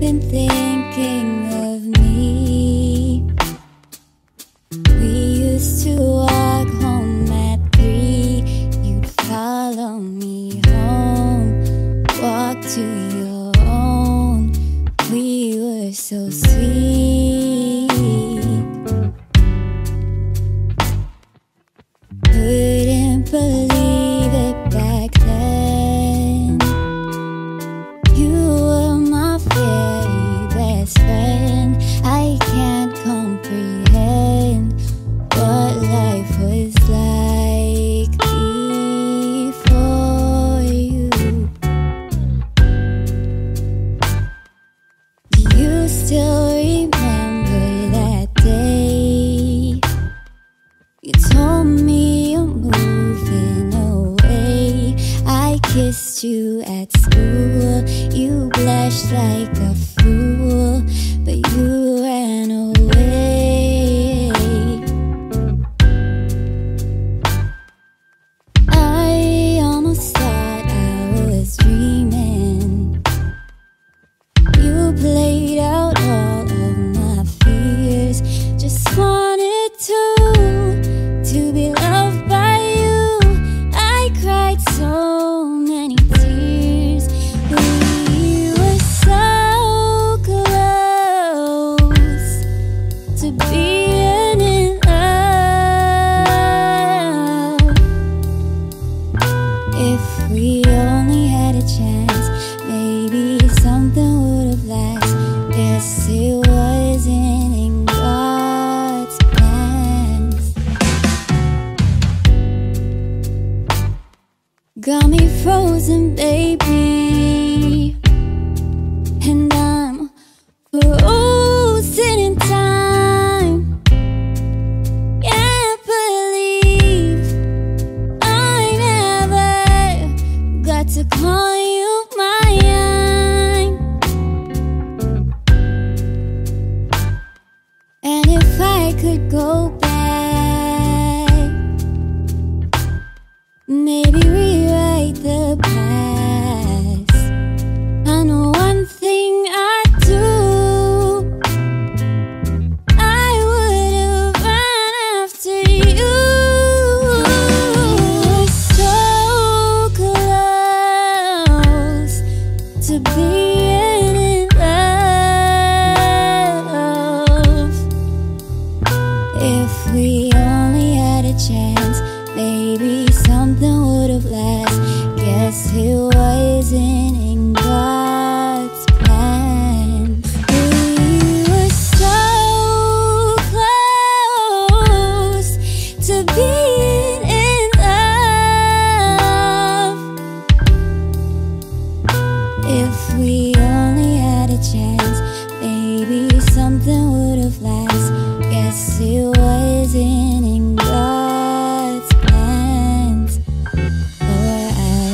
you've been thinking of me. We used to walk home at 3. You'd follow me home, walk to your own. We were so sweet. Couldn't believe it back then. You were my very best friend. I can't comprehend what life was like before you. Do you still remember that day? You told me you're moving away. I kissed you at school. You blushed like a fool, but you ran away. I almost thought I was dreaming. You played out all of my fears. Just wanted to be loved by you. I cried so many tears. We were so close to being in love. If we only had a chance, maybe something would have lasted. Guess it wasn't in God's plans. Got me frozen, baby, and I'm frozen in time. Can't believe I never got to call you my own. And if I could go back, maybe rewrite the past. I know one thing I'd do. I would have run after you. We were so close to being in love. If we only had a chance, maybe something would have lasted. Guess it wasn't in God's plans. We were so close to being in love. If we only had a chance, maybe something would have lasted. Guess it wasn't in God's plans for us.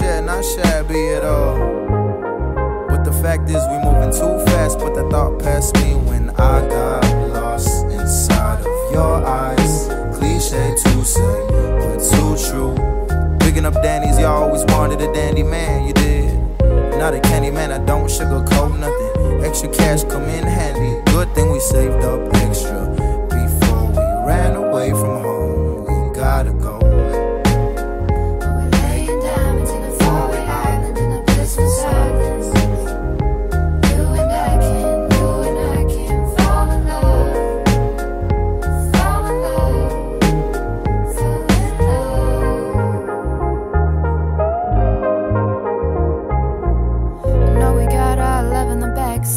not shy, be at all. But the fact is, we moving too fast. Put that thought past me when I got lost inside of your eyes. Cliche to say, but too true. Picking up dandies, y'all always wanted a dandy man, you did. Not a candy man, I don't sugarcoat nothing. Extra cash come in handy. Good thing we saved up extra before we ran away from home. We gotta go.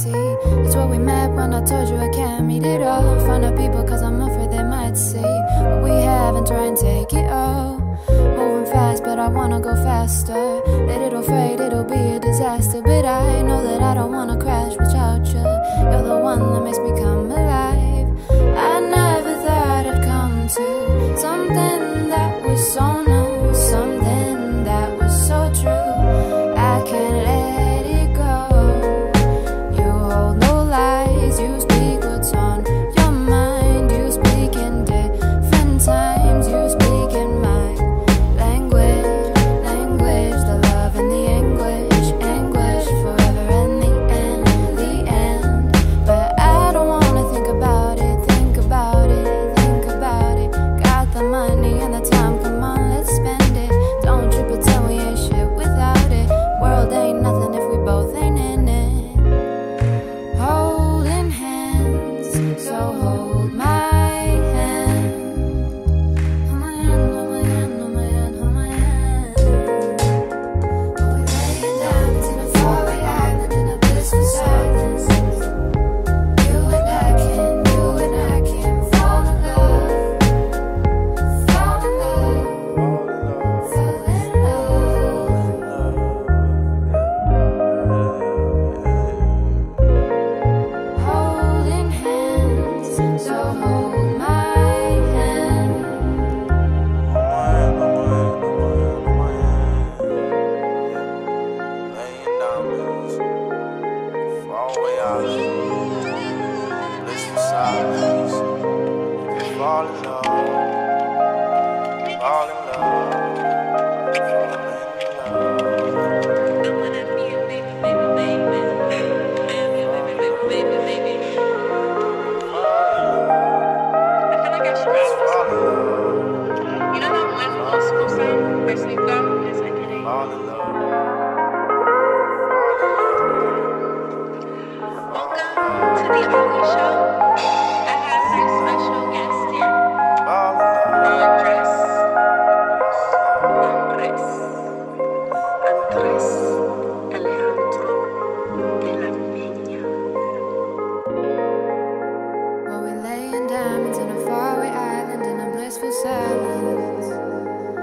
It's what we met when I told you I can't meet it all. Find out people cause I'm afraid they might see what we have and try and take it all. Moving fast but I wanna go faster. That it'll fade, it'll be a disaster. But I know that I don't wanna crash without you. You're the one that makes me come alive. I never thought I'd come to something that was so new, something that was so true. I can't let it go.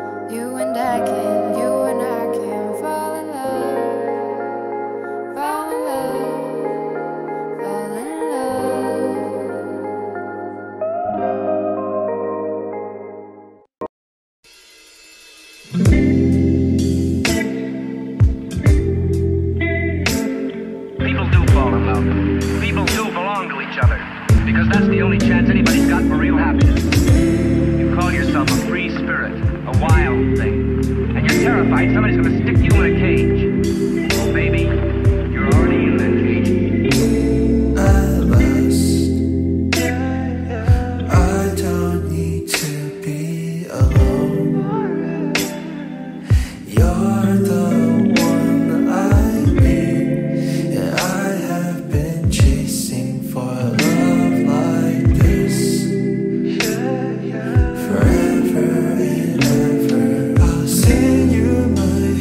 You and I can fall in love, fall in love, fall in love. People do fall in love. People do belong to each other. Because that's the only chance anybody's got for real happiness. Call yourself a free spirit, a wild thing, and you're terrified somebody's gonna stick you in a cage. Oh baby, you're already in that cage. I must, I don't need to be alone. You're the one I need, and I have been chasing for love like this. Forever and ever, I'll send you my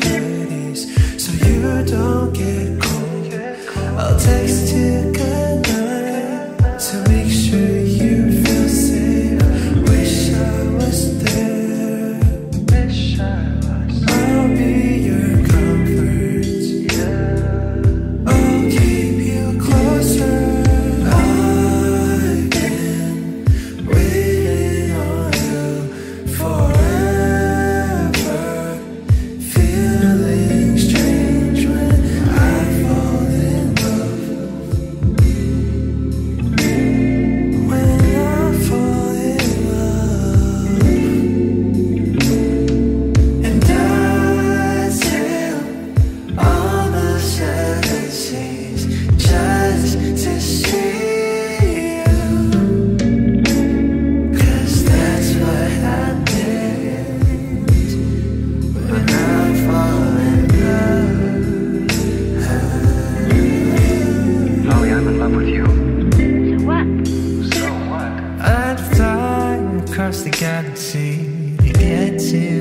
to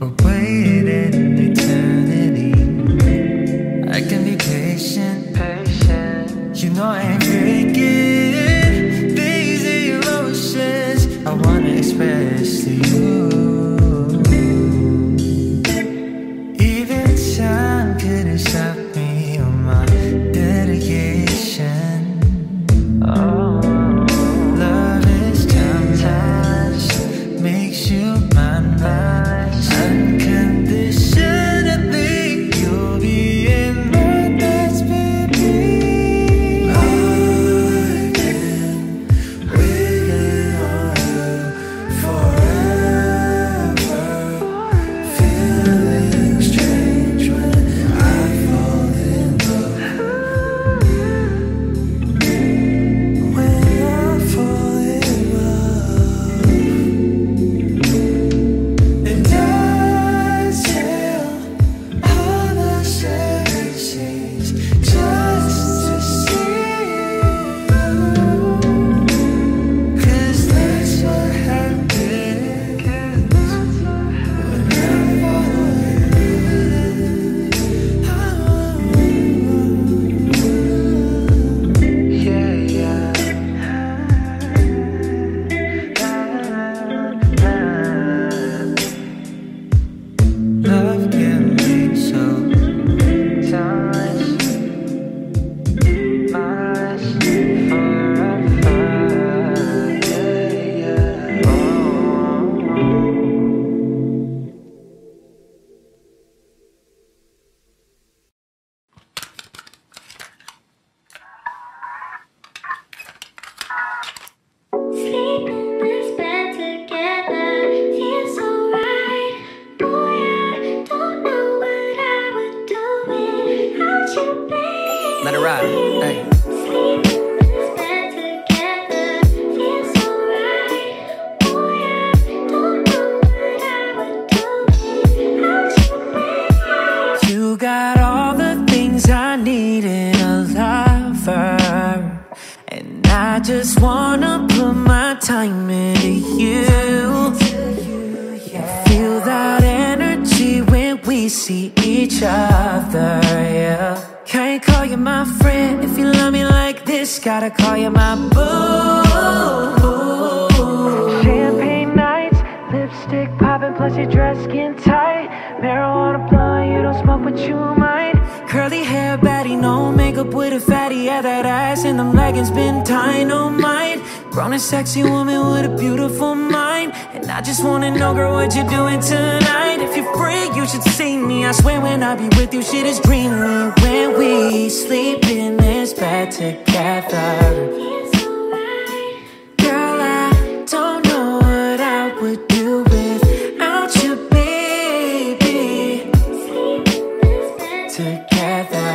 away in eternity. I can be patient, patient. You know I ain't breaking these emotions I wanna express to you. Even time couldn't stop me on my dedication. Oh. Unconditionally, you'll be in my thoughts, baby. I can wait on you forever. Feeling strange when I fall in love. When I fall in love. Let it ride, hey. Sleeping in bed together feels so right. Boy, I don't know what I would do without you. You got all the things I need in a lover, and I just wanna put my time into you. I feel that energy when we see each other, yeah. Can't call you my friend if you love me like this. Gotta call you my boo. Champagne nights, lipstick popping, plus your dress skin tight. Marijuana blonde, you don't smoke but you might. Curly hair, baddie, no makeup with a fatty. Yeah, that ass in them leggings been dynamite. Grown and sexy woman with a beautiful mind. And I just wanna know, girl, what you doing tonight? If you're free, you should see me. I swear when I be with you, shit is dreaming. When we sleep in this bed together, girl, I don't know what I would do without you, baby. Together,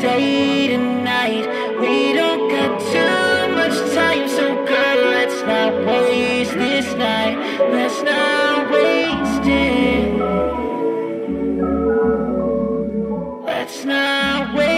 stay tonight. We don't got too much time, so girl, let's not waste this night. Let's not waste it. Let's not waste it,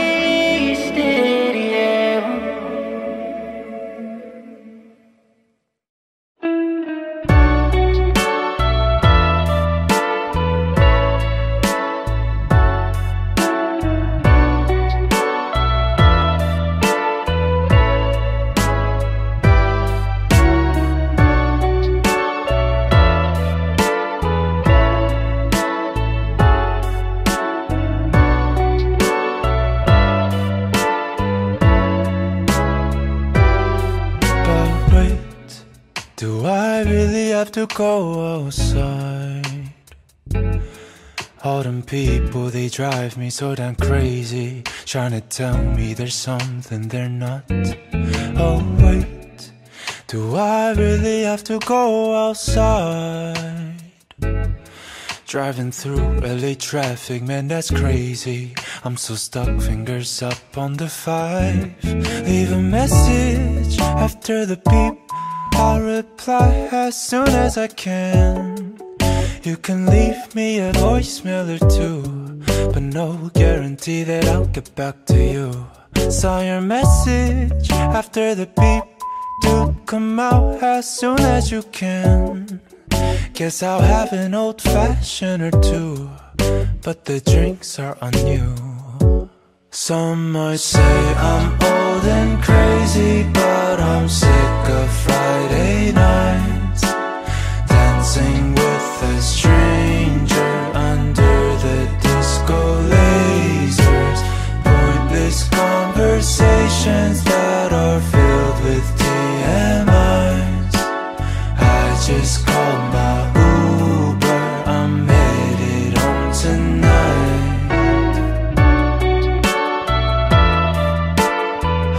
to go outside. All them people, they drive me so damn crazy, trying to tell me there's something they're not. Oh wait, do I really have to go outside? Driving through LA traffic, man, that's crazy. I'm so stuck, fingers up on the 5. Leave a message after the beep, I'll reply as soon as I can. You can leave me a voicemail or two, but no guarantee that I'll get back to you. Saw your message after the beep, do come out as soon as you can. Guess I'll have an old-fashioned or two, but the drinks are on you. Some might say I'm old and crazy, but I'm sick of Friday nights, dancing with a stranger under the disco lasers. Pointless conversations that are filled with TMIs. I just called my Uber, I'm headed home tonight.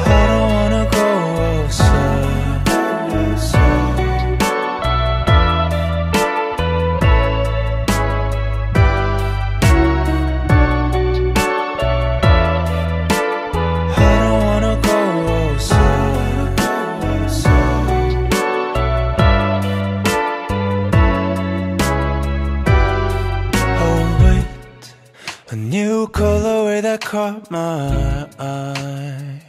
I don't wanna go outside. I don't wanna go outside. A new colorway that caught my eye.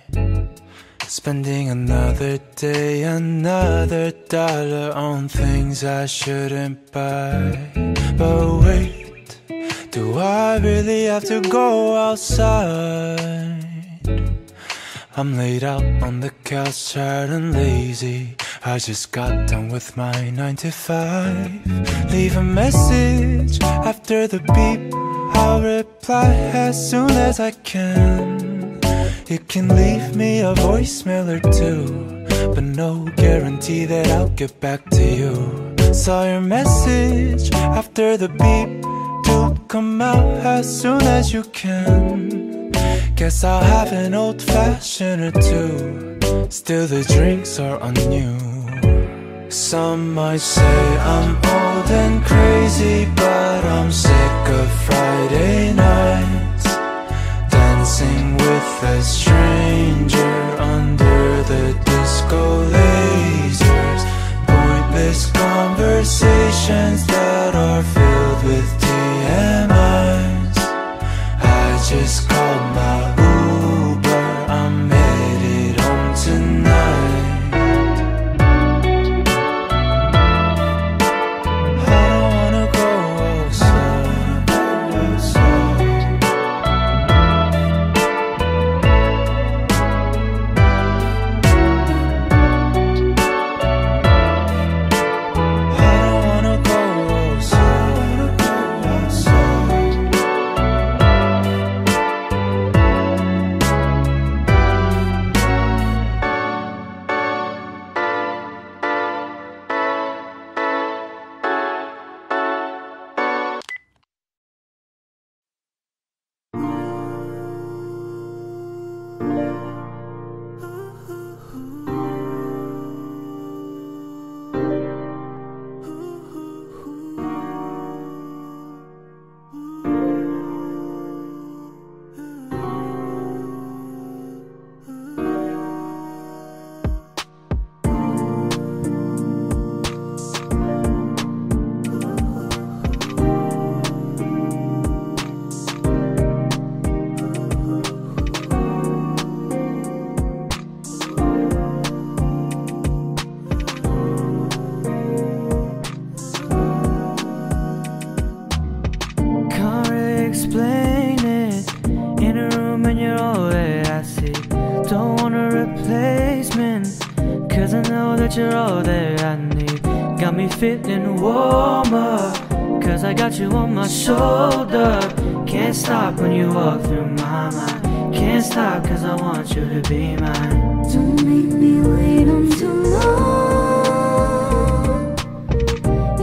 Spending another day, another dollar on things I shouldn't buy. But wait, do I really have to go outside? I'm laid out on the couch, tired and lazy. I just got done with my 9 to 5. Leave a message after the beep, I'll reply as soon as I can. You can leave me a voicemail or two, but no guarantee that I'll get back to you. Saw your message after the beep, do come out as soon as you can. Guess I'll have an old-fashioned or two, still the drinks are on you. Some might say I'm old and crazy, but I'm sick of Friday nights, dancing with a stranger under the disco lasers. Pointless conversations that are filled with TMIs. I just called my Uber, I'm headed home tonight. Feeling warmer, cause I got you on my shoulder. Can't stop when you walk through my mind. Can't stop cause I want you to be mine. Don't make me wait on too long.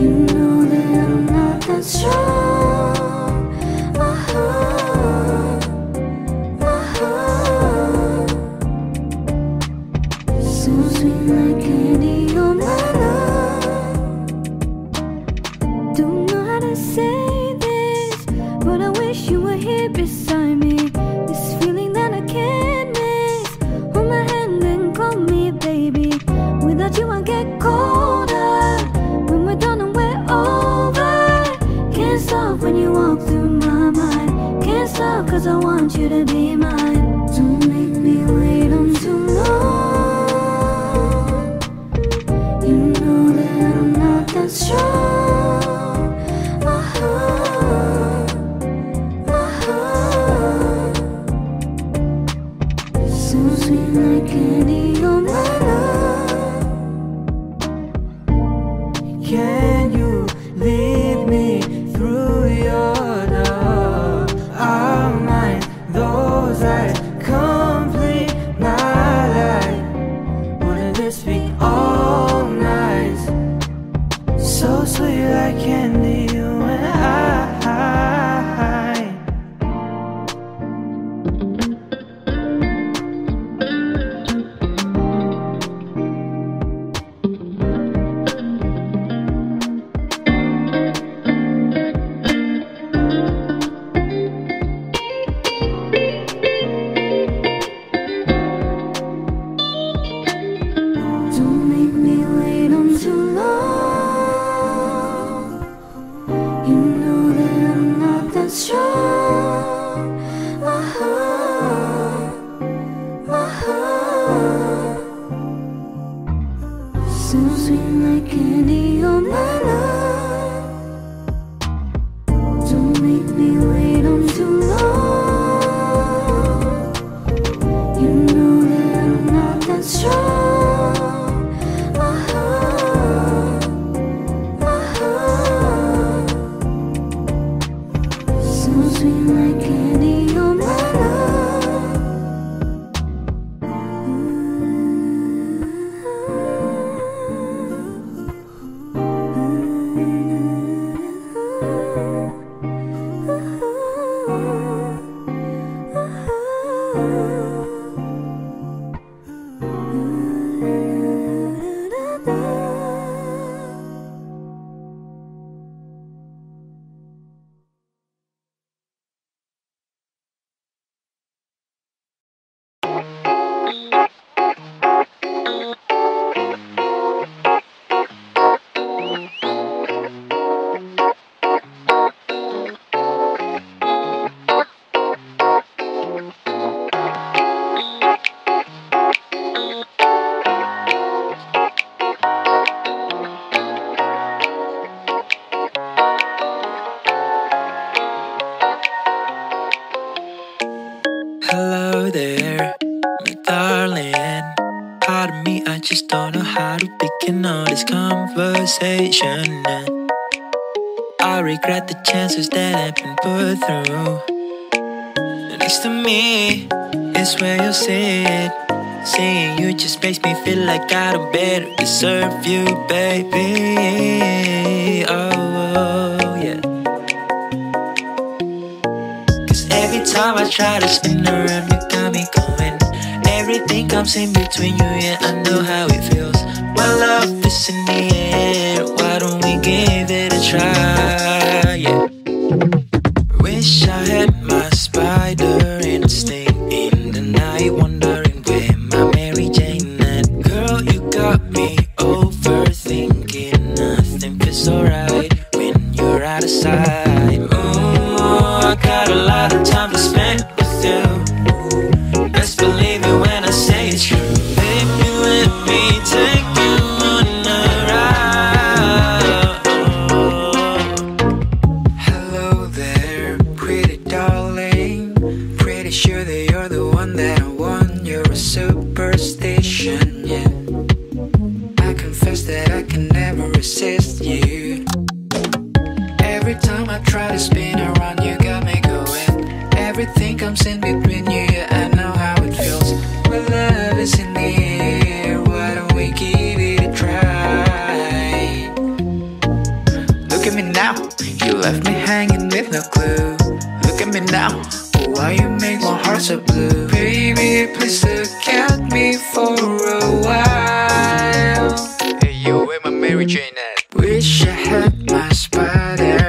You know that I'm not that strong. So sweet like candy on my love. Don't know how to say this, but I wish you were here beside me. 'Cause I want you to be mine. Don't make me wait on too long. You know that I'm not that strong. Uh-huh. So sweet like candy on my love. Can you lead me through your so sweet like candy on my love. Don't make me wait on too long. You know that I'm not that strong. Uh-huh. Uh-huh. So sweet like candy on my love. Hello there, my darling. Part of me, I just don't know how to begin all this conversation. I regret the chances that I've been put through. Next to me is where you sit. Seeing you just makes me feel like I don't better deserve you, baby. Oh, yeah. Every time I try to spin around, you got me going. Everything comes in between you, yeah, I know how it feels. My love is in the air, why don't we give it a try, yeah. Wish I had my spider instinct in the night, wondering where my Mary Jane at. Girl, you got me overthinking, nothing feels alright when you're out of sight. I got a lot of time to spend with you. Best believe it when I say it's true. Baby, let me take you on a ride. Hello there, pretty darling. Pretty sure that you're the one that I want. You're a superstition, yeah. I confess that I can never resist you. Every time I try to spin around, you got me going. Everything comes in between you, yeah, I know how it feels. Well, love is in the air, why don't we give it a try? Look at me now, you left me hanging with no clue. Look at me now, oh, why you make my heart so blue? Baby, please look at me for a while. Hey, yo, where my Mary Jane at? Wish I had my spider.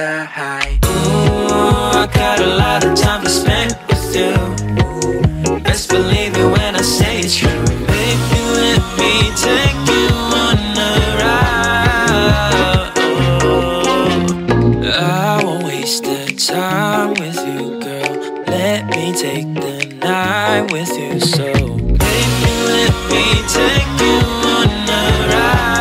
High. Ooh, I got a lot of time to spend with you. Best believe it when I say it's true. Baby, let me take you on a ride. I won't waste the time with you, girl. Let me take the night with you. So, baby, let me take you on a ride.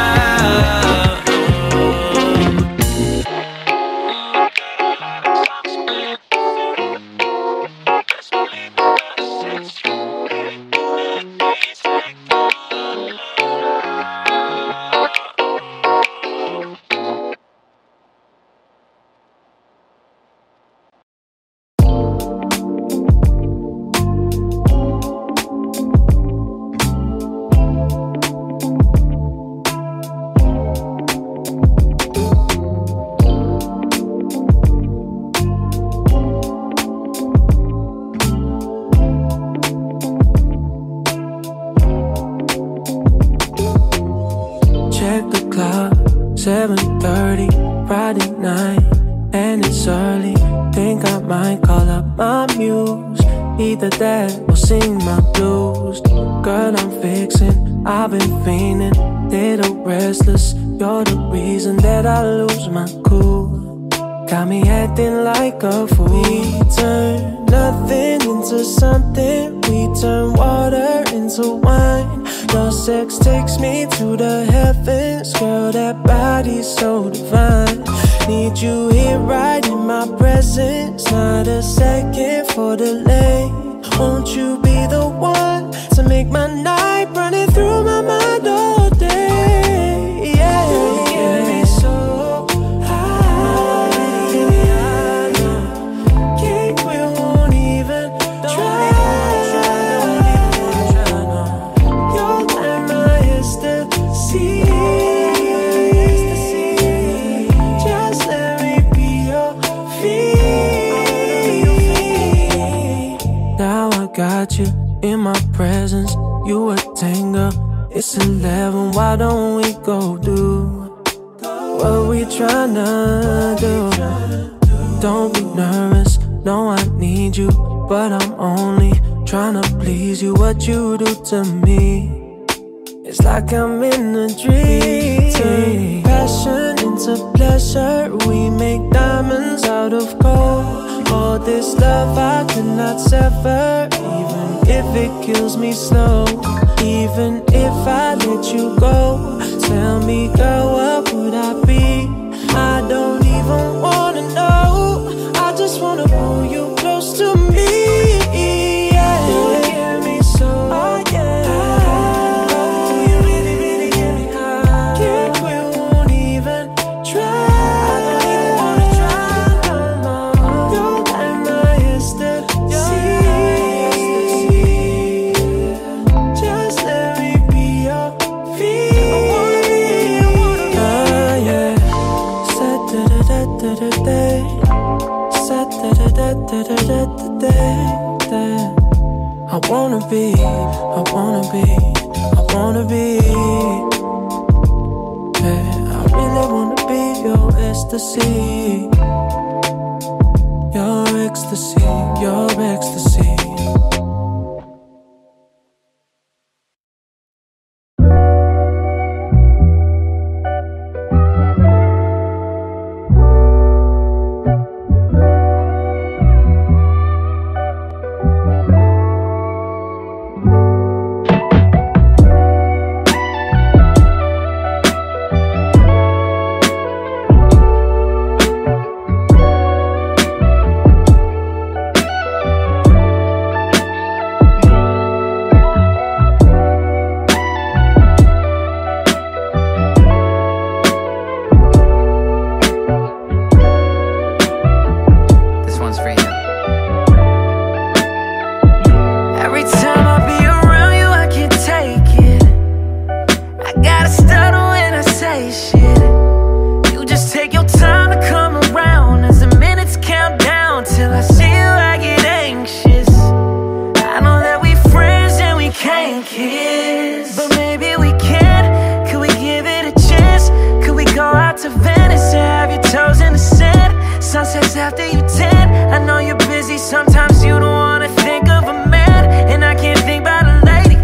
Sunsets after you 10. I know you're busy, sometimes you don't wanna think of a man. And I can't think about a lady,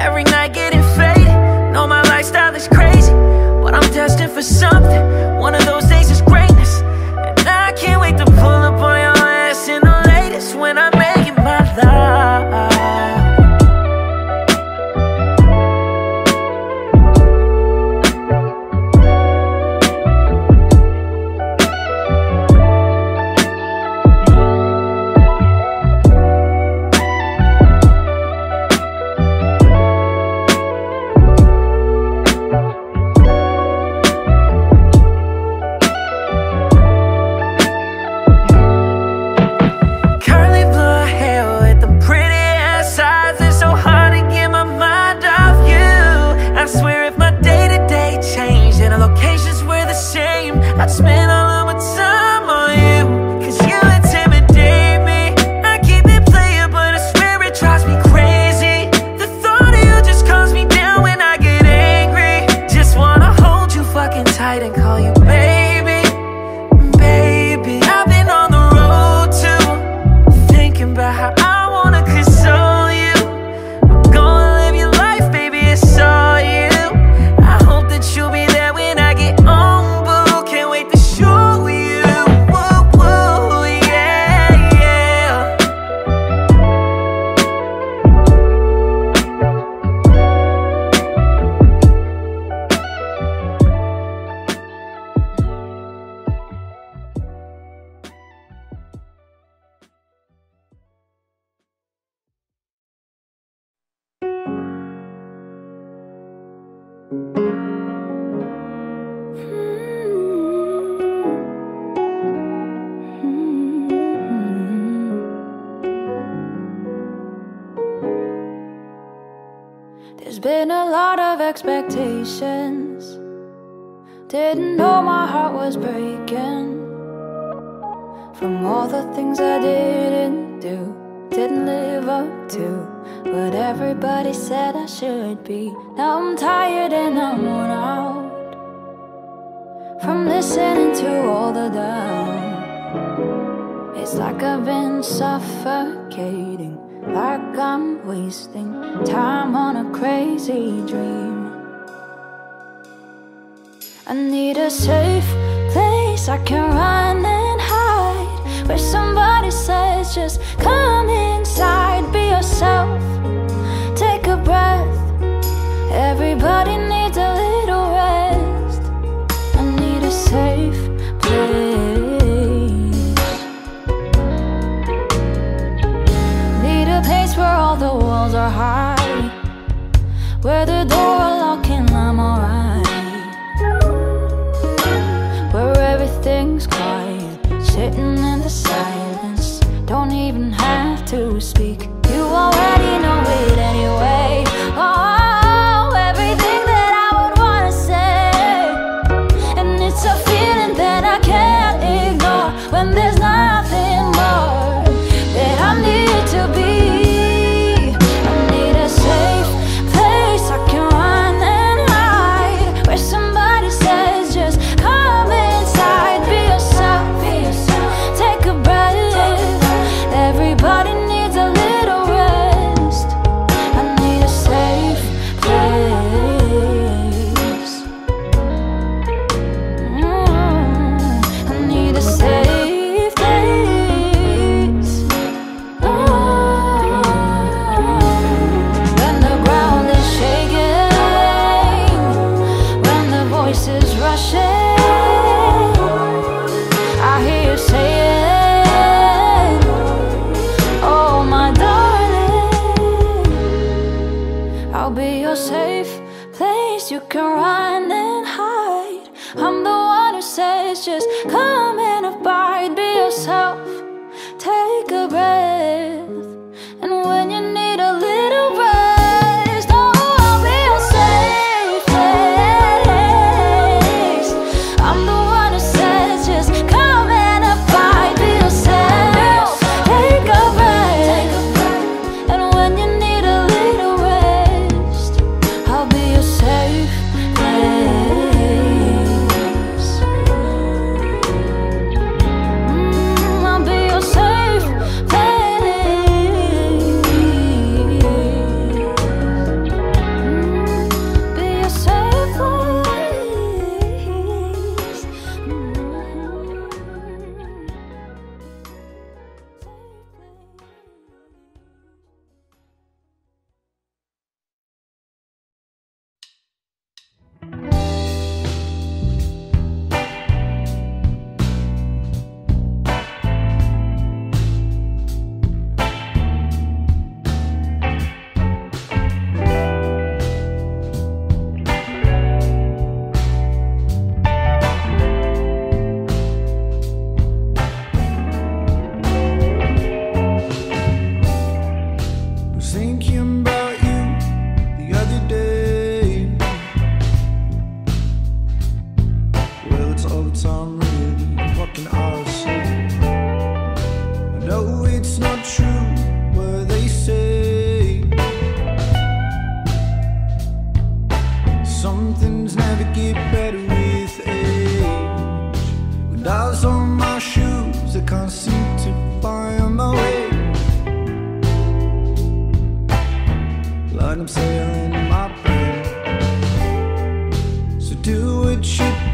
every night getting faded. Know my lifestyle is crazy, but I'm destined for something. One of those days is greatness, and I can't wait to pull up on your ass in the latest when I make it my life. Been a lot of expectations. Didn't know my heart was breaking from all the things I didn't do, didn't live up to what everybody said I should be. Now I'm tired and I'm worn out from listening to all the doubt. It's like I've been suffocating, like I'm wasting time on a crazy dream. I need a safe place I can run and hide, where somebody says just come inside, be yourself, take a breath. Everybody needs a little rest. I need a safe place, where all the walls are high, where the door will lock and I'm alright, where everything's quiet, sitting in the silence, don't even have to speak, you already know it anyway. Oh, everything that I would wanna say, and it's a feeling that I can't ignore when there's nothing more that I need to be. Dials on my shoes, I can't seem to find my way. Like I'm sailing in my brain. So do what you do.